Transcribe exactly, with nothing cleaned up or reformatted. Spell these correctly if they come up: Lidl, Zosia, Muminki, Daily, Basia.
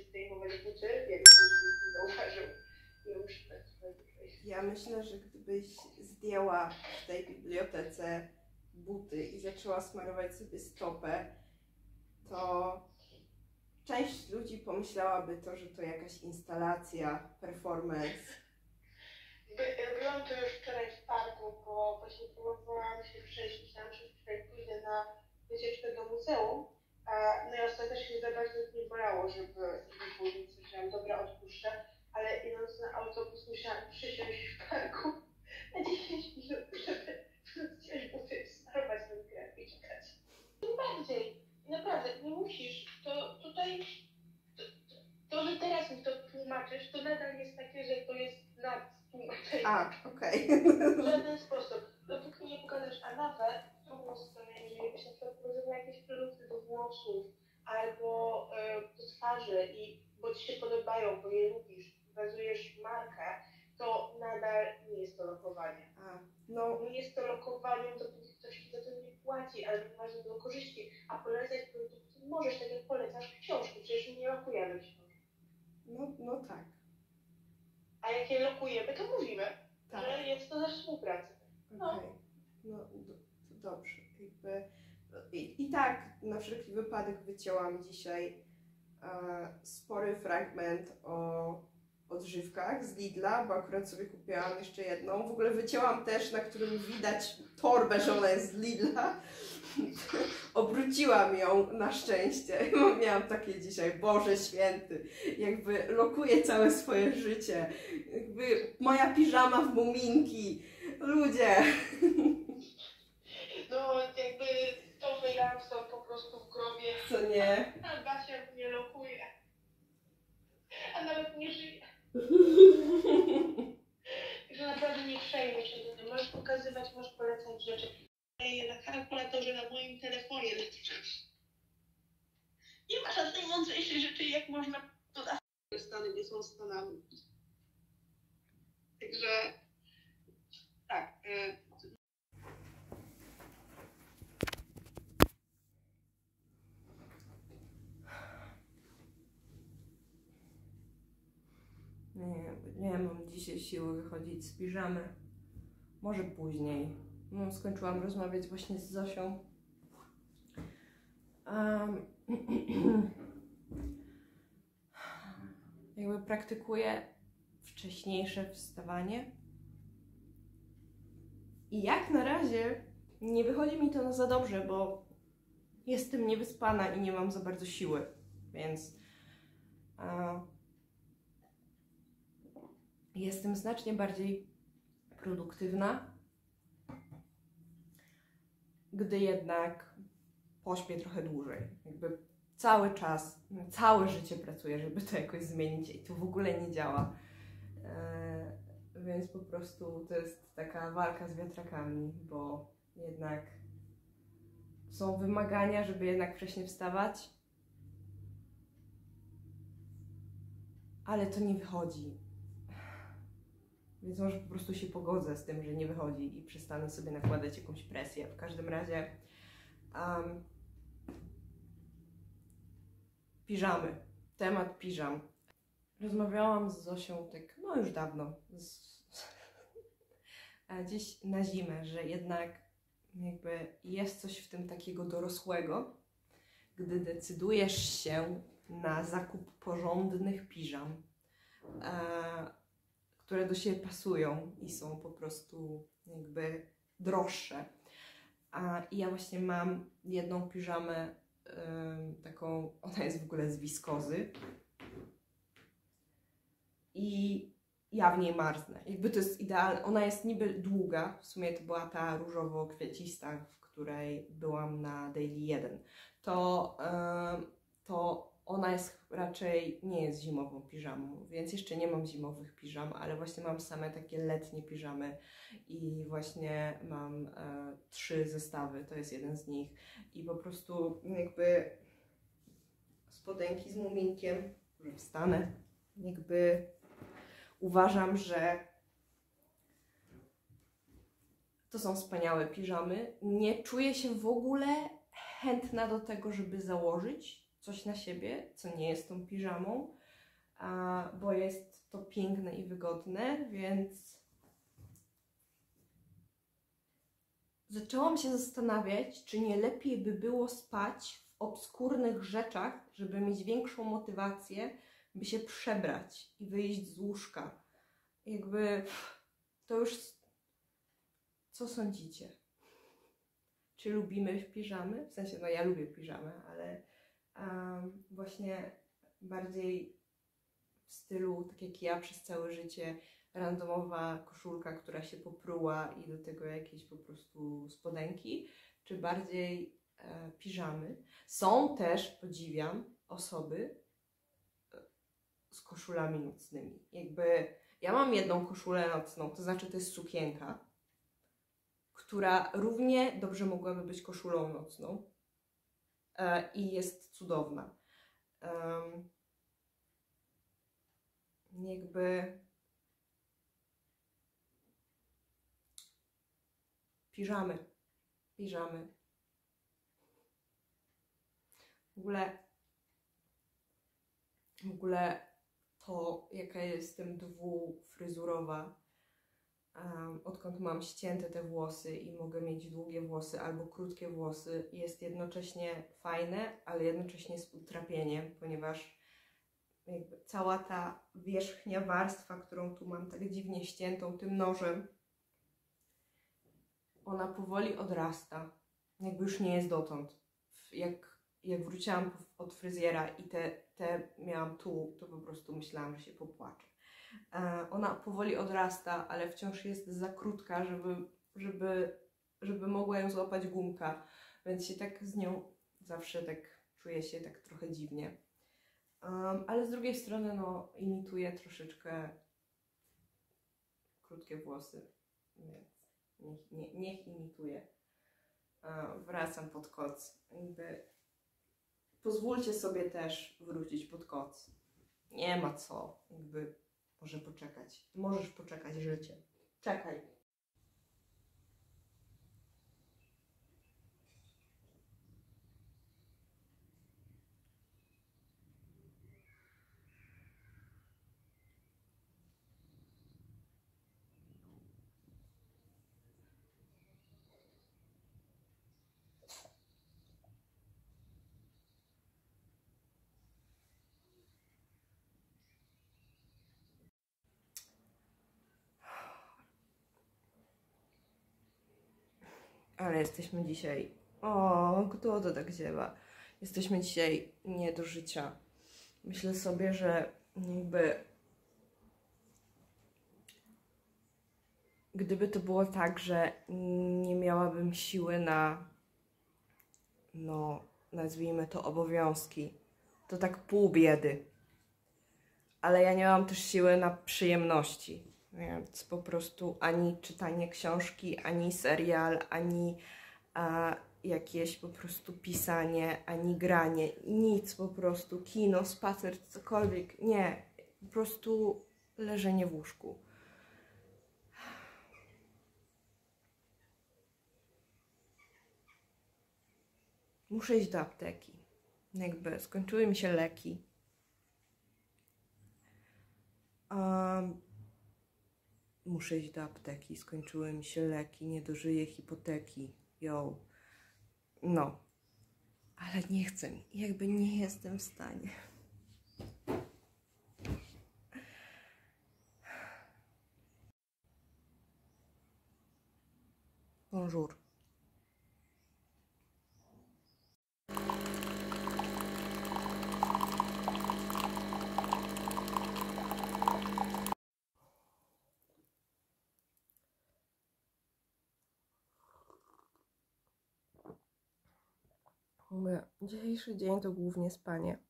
się zdejmować buty, jak już zauważył. Nie muszę tak wejść. Ja myślę, że gdybyś zdjęła w tej bibliotece buty i zaczęła smarować sobie stopę, to część ludzi pomyślałaby to, że to jakaś instalacja, performance. Byłam tu już wczoraj w parku, bo właśnie próbowałam się przejść, myślałam, że wczoraj pójdę na wycieczkę do muzeum, no i ostatecznie za bardzo nie bolało, żeby pójść, myślałam, dobra, odpuszczę, ale idąc na autobus musiałam przysiąść w parku na dziesięć minut, żeby wrócić buty, wstawać ten graf i czekać. Tym bardziej, naprawdę, nie musisz, to tutaj, to, to, to że teraz mi to tłumaczysz, to nadal jest takie, że to jest nad. A, okej. Okay. W żaden sposób. Dopóki nie pokażesz, a nawet w drugą stronę, jeżeli byś na przykład pokazywała jakieś produkty do włosów albo y, do twarzy, i bo ci się podobają, bo je lubisz, pokazujesz markę, to nadal nie jest to lokowanie. A, no. Nie jest to lokowaniem, dopóki ktoś ci za to nie płaci, albo masz do korzyści, a polecać produkty możesz, tak jak polecasz książki, przecież nie lokujemy książki. No, no tak. A jak je lokujemy, to mówimy, tak, że jest to za współpracę. No, okay. No do, to dobrze. Jakby, i, I tak na wszelki wypadek wycięłam dzisiaj e, spory fragment o odżywkach z Lidla, bo akurat sobie kupiłam jeszcze jedną. W ogóle wycięłam też, na którym widać torbę, że ona jest z Lidla. Obróciłam ją na szczęście. Miałam takie dzisiaj, Boże święty, jakby lokuję całe swoje życie. Jakby moja piżama w muminki. Ludzie. No jakby to wyjęłam są po prostu w grobie. Co nie? A Basia nie lokuje. A nawet nie żyje. Że naprawdę nie przejmuj się do niej. Możesz pokazywać, możesz polecać rzeczy. Na kalkulatorze, na moim telefonie. Nie ma żadnej mądrzejszej rzeczy, jak można dodać. Stany nie są Stanami. Także tak. Y nie, nie mam dzisiaj siły wychodzić z piżamy. Może później. No, skończyłam rozmawiać właśnie z Zosią. Um, jakby praktykuję wcześniejsze wstawanie. I jak na razie nie wychodzi mi to za dobrze, bo jestem niewyspana i nie mam za bardzo siły. Więc um, jestem znacznie bardziej produktywna, gdy jednak pośpię trochę dłużej. Jakby cały czas, całe życie pracuję, żeby to jakoś zmienić i to w ogóle nie działa. Eee, więc po prostu to jest taka walka z wiatrakami, bo jednak są wymagania, żeby jednak wcześniej wstawać. Ale to nie wychodzi. Więc może po prostu się pogodzę z tym, że nie wychodzi i przestanę sobie nakładać jakąś presję. W każdym razie um, piżamy. Temat piżam. Rozmawiałam z Zosią tak, no już dawno, z, a dziś na zimę, że jednak jakby jest coś w tym takiego dorosłego, gdy decydujesz się na zakup porządnych piżam, a, które do siebie pasują i są po prostu jakby droższe. A ja właśnie mam jedną piżamę yy, taką, ona jest w ogóle z wiskozy i ja w niej marznę. Jakby to jest idealne. Ona jest niby długa, w sumie to była ta różowo-kwiecista, w której byłam na Daily jeden. To, yy, to ona jest raczej, nie jest zimową piżamą, więc jeszcze nie mam zimowych piżam, ale właśnie mam same takie letnie piżamy i właśnie mam e, trzy zestawy, to jest jeden z nich i po prostu jakby spodenki z muminkiem, że wstanę, jakby uważam, że to są wspaniałe piżamy, nie czuję się w ogóle chętna do tego, żeby założyć coś na siebie, co nie jest tą piżamą, a, bo jest to piękne i wygodne, więc zaczęłam się zastanawiać, czy nie lepiej by było spać w obskurnych rzeczach, żeby mieć większą motywację, by się przebrać i wyjść z łóżka. Jakby to już... Co sądzicie? Czy lubimy piżamy? W sensie, no ja lubię piżamę, ale um, właśnie bardziej w stylu, tak jak ja przez całe życie, randomowa koszulka, która się popruła i do tego jakieś po prostu spodenki, czy bardziej e, piżamy. Są też, podziwiam, osoby z koszulami nocnymi. Jakby ja mam jedną koszulę nocną, to znaczy to jest sukienka, która równie dobrze mogłaby być koszulą nocną e, i jest cudowna. Um, jakby piżamy, piżamy. W ogóle, w ogóle to, jaka jestem dwufryzurowa, Um, odkąd mam ścięte te włosy i mogę mieć długie włosy albo krótkie włosy, jest jednocześnie fajne, ale jednocześnie z utrapieniem, ponieważ jakby cała ta wierzchnia warstwa, którą tu mam tak dziwnie ściętą tym nożem, ona powoli odrasta, jakby już nie jest dotąd. Jak, jak wróciłam od fryzjera i te, te miałam tu, to po prostu myślałam, że się popłaczę. Ona powoli odrasta, ale wciąż jest za krótka, żeby, żeby, żeby mogła ją złapać gumka, więc się tak z nią zawsze tak czuję się tak trochę dziwnie. Um, ale z drugiej strony no, imituję troszeczkę krótkie włosy, więc niech, nie, niech imituje. Um, wracam pod koc. Jakby pozwólcie sobie też wrócić pod koc. Nie ma co, jakby może poczekać. Możesz poczekać życie. Czekaj. Ale jesteśmy dzisiaj... O, kto to tak ziewa? Jesteśmy dzisiaj nie do życia. Myślę sobie, że jakby... Gdyby to było tak, że nie miałabym siły na... No, nazwijmy to obowiązki, to tak pół biedy. Ale ja nie mam też siły na przyjemności. Więc po prostu ani czytanie książki, ani serial, ani a, jakieś po prostu pisanie, ani granie, nic po prostu, kino, spacer, cokolwiek, nie, po prostu leżenie w łóżku. Muszę iść do apteki, jakby skończyły mi się leki. Um, Muszę iść do apteki, skończyły mi się leki, nie dożyję hipoteki, yo. No, ale nie chcę, jakby nie jestem w stanie. Bonjour. Dzisiejszy dzień to głównie spanie.